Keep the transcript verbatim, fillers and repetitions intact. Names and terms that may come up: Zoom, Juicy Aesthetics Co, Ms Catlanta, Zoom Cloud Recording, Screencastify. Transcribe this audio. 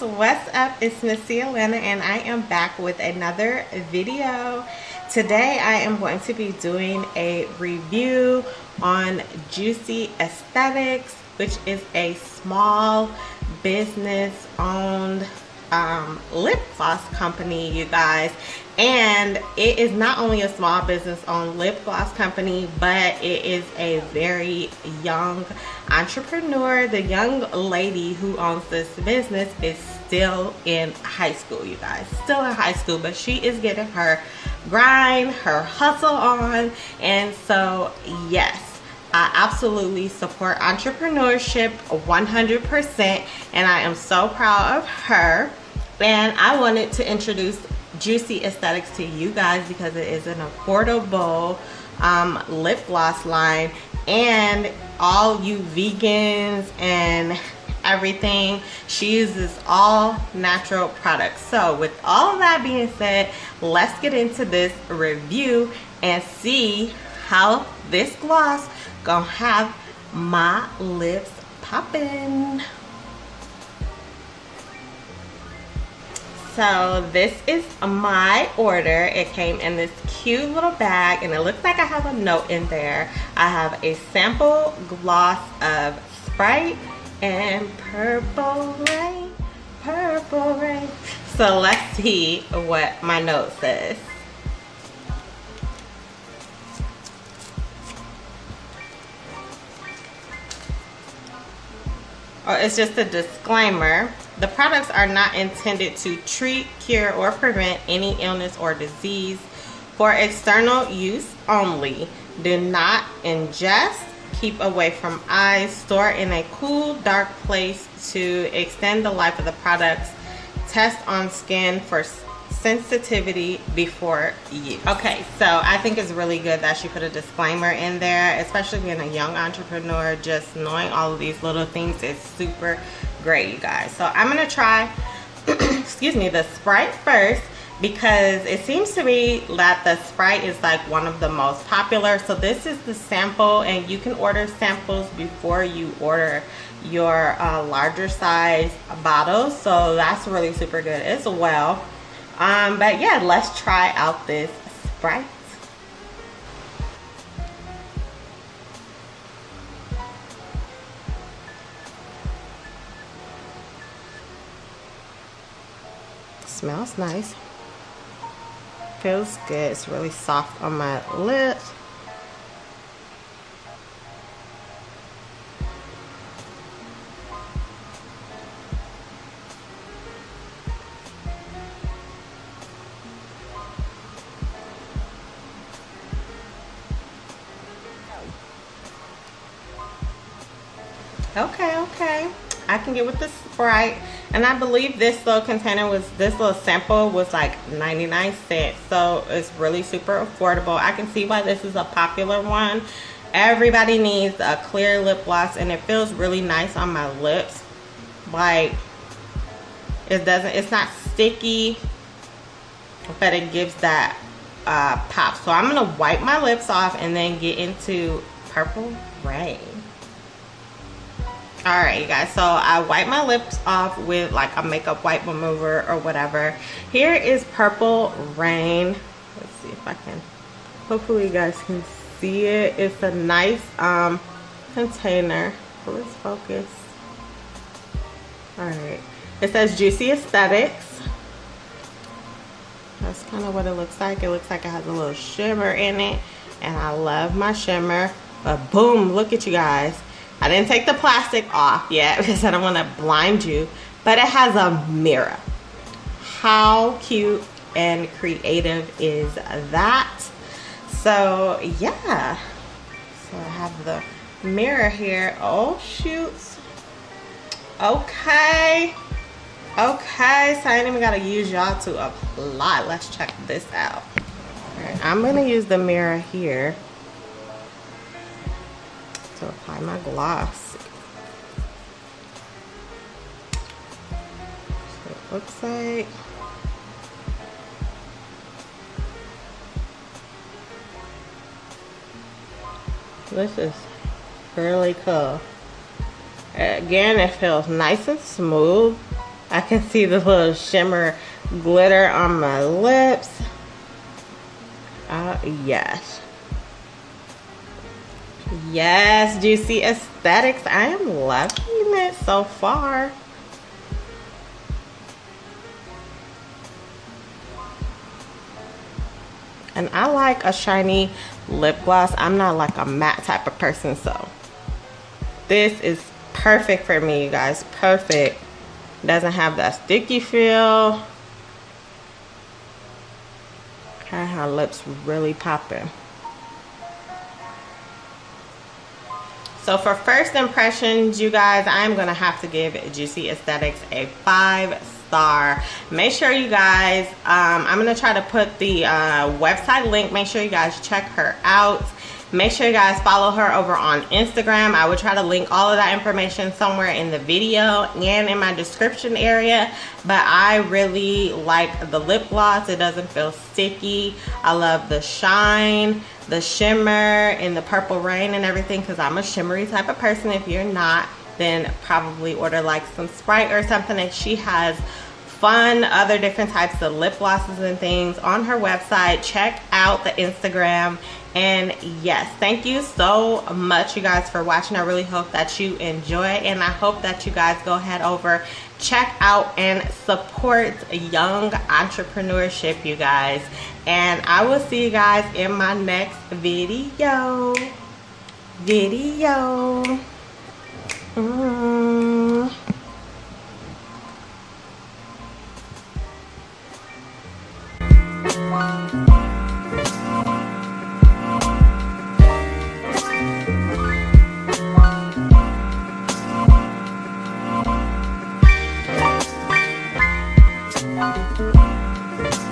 guys, what's up? It's Ms Catlanta and I am back with another video. Today I am going to be doing a review on Juicy Aesthetics, which is a small business owned um, lip gloss company, you guys. And it is not only a small business owned lip gloss company, but it is a very young entrepreneur. The young lady who owns this business is still in high school, you guys, still in high school, but she is getting her grind, her hustle on. And so yes, I absolutely support entrepreneurship one hundred percent, and I am so proud of her. And I wanted to introduce Juicy Aesthetics to you guys because it is an affordable um, lip gloss line, and all you vegans and everything, she uses all natural products. So with all of that being said, let's get into this review and see how this gloss gonna have my lips popping. So this is my order. It came in this cute little bag, and it looks like I have a note in there. I have a sample gloss of Sprite and Purple Rain, Purple Rain. So let's see what my note says. Oh, it's just a disclaimer. The products are not intended to treat, cure, or prevent any illness or disease. For external use only. Do not ingest. Keep away from eyes. Store in a cool, dark place to extend the life of the products. Test on skin for sensitivity before use. Okay, so I think it's really good that she put a disclaimer in there, especially being a young entrepreneur. Just knowing all of these little things is super great, you guys. So I'm gonna try excuse me, the Sprite first, because it seems to me that the Sprite is like one of the most popular. So this is the sample, and you can order samples before you order your uh, larger size bottles, so that's really super good as well. Um, but yeah, let's try out this Sprite. Smells nice, feels good. It's really soft on my lips. Okay, okay, I can get with the Sprite. And I believe this little container was, this little sample was like ninety-nine cents. So it's really super affordable. I can see why this is a popular one. Everybody needs a clear lip gloss, and it feels really nice on my lips. Like, it doesn't, it's not sticky, but it gives that uh, pop. So I'm gonna wipe my lips off and then get into Purple Rain. All right, you guys, so I wipe my lips off with like a makeup wipe remover or whatever. Here is Purple Rain. Let's see if I can, hopefully you guys can see it. It's a nice um, container. Let's focus. All right, it says Juicy Aesthetics. That's kind of what it looks like. It looks like it has a little shimmer in it, and I love my shimmer. But boom, look at you guys. I didn't take the plastic off yet because I don't want to blind you, but it has a mirror. How cute and creative is that? So yeah, so I have the mirror here. Oh shoot. Okay, okay, so I ain't even gotta use y'all to apply. Let's check this out. All right, I'm gonna use the mirror here to apply my gloss. So it looks like. This is really cool. Again, it feels nice and smooth. I can see this little shimmer glitter on my lips. Uh, yes. Yes, Juicy Aesthetics. I am loving it so far. And I like a shiny lip gloss. I'm not like a matte type of person, so this is perfect for me, you guys. Perfect. Doesn't have that sticky feel. Kind of her lips really popping. So for first impressions, you guys, I'm gonna have to give Juicy Aesthetics a five star. Make sure you guys, um, I'm gonna try to put the uh, website link. Make sure you guys check her out. Make sure you guys follow her over on Instagram. I will try to link all of that information somewhere in the video and in my description area. But I really like the lip gloss. It doesn't feel sticky. I love the shine, the shimmer, and the purple rain and everything, because I'm a shimmery type of person. If you're not, then probably order like some Sprite or something. And she has fun other different types of lip glosses and things on her website. Check out the Instagram. And yes, thank you so much, you guys, for watching. I really hope that you enjoy, and I hope that you guys go ahead over, check out and support young entrepreneurship, you guys. And I will see you guys in my next video. Video. Mm. Thank you.